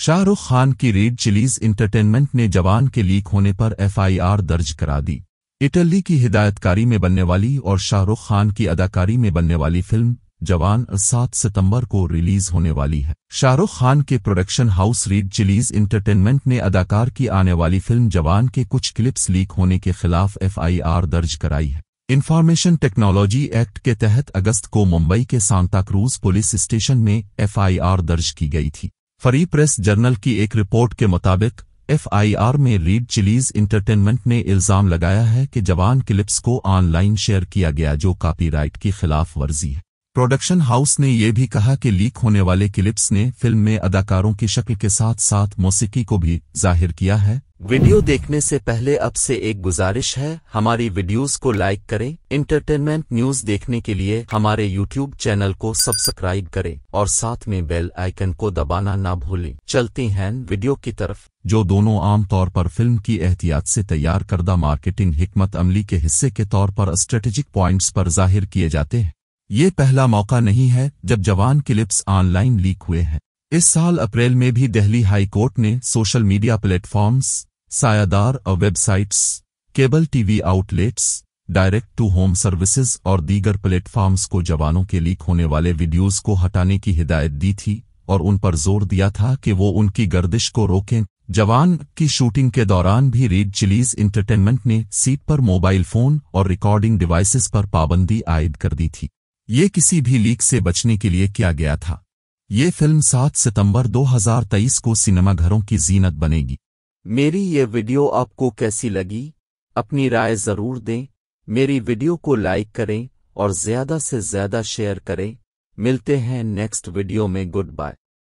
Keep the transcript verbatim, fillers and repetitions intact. शाहरुख खान की red chillies entertainment ने जवान के लीक होने पर एफ आई आर दर्ज करा दी। इटली की हिदायतकारी में बनने वाली और शाहरुख खान की अदाकारी में बनने वाली फिल्म जवान सात सितंबर को रिलीज होने वाली है। शाहरुख खान के production house red chillies entertainment ने अदाकार की आने वाली फिल्म जवान के कुछ क्लिप्स लीक होने के खिलाफ एफ आई आर दर्ज कराई है। इन्फॉर्मेशन टेक्नोलॉजी एक्ट के तहत अगस्त को मुंबई के सांता क्रूज पुलिस स्टेशन में एफ आई आर दर्ज की गई थी। फ्री प्रेस जर्नल की एक रिपोर्ट के मुताबिक एफ आई आर में रेड चिलीज इंटरटेनमेंट ने इल्ज़ाम लगाया है कि जवान क्लिप्स को ऑनलाइन शेयर किया गया, जो कॉपीराइट की खिलाफ वर्जी है। प्रोडक्शन हाउस ने यह भी कहा कि लीक होने वाले क्लिप्स ने फिल्म में अदाकारों की शक्ल के साथ साथ मौसीकी को भी जाहिर किया है। वीडियो देखने से पहले अब से एक गुजारिश है, हमारी वीडियोस को लाइक करें। इंटरटेनमेंट न्यूज़ देखने के लिए हमारे यूट्यूब चैनल को सब्सक्राइब करें और साथ में बेल आइकन को दबाना ना भूलें। चलते हैं वीडियो की तरफ, जो दोनों आमतौर पर फिल्म की एहतियात से तैयार करदा मार्केटिंग हिकमत अमली के हिस्से के तौर पर स्ट्रेटेजिक पॉइंट्स पर जाहिर किए जाते हैं। ये पहला मौका नहीं है जब जवान क्लिप्स ऑनलाइन लीक हुए हैं। इस साल अप्रैल में भी दिल्ली हाई कोर्ट ने सोशल मीडिया प्लेटफॉर्म्स, सायादार और websites, cable TV outlets, direct to home services और दीगर प्लेटफॉर्म्स को जवानों के लीक होने वाले वीडियोस को हटाने की हिदायत दी थी और उन पर जोर दिया था कि वो उनकी गर्दिश को रोकें। जवान की शूटिंग के दौरान भी रेड चिलीज इंटरटेनमेंट ने सीट पर मोबाइल फोन और रिकॉर्डिंग डिवाइसेस पर पाबंदी आयद कर दी थी। ये किसी भी लीक से बचने के लिए किया गया था। ये फिल्म सात सितंबर दो हज़ार तेईस को सिनेमाघरों की जीनत बनेगी। मेरी ये वीडियो आपको कैसी लगी? अपनी राय ज़रूर दें। मेरी वीडियो को लाइक करें और ज़्यादा से ज़्यादा शेयर करें। मिलते हैं नेक्स्ट वीडियो में। Good bye.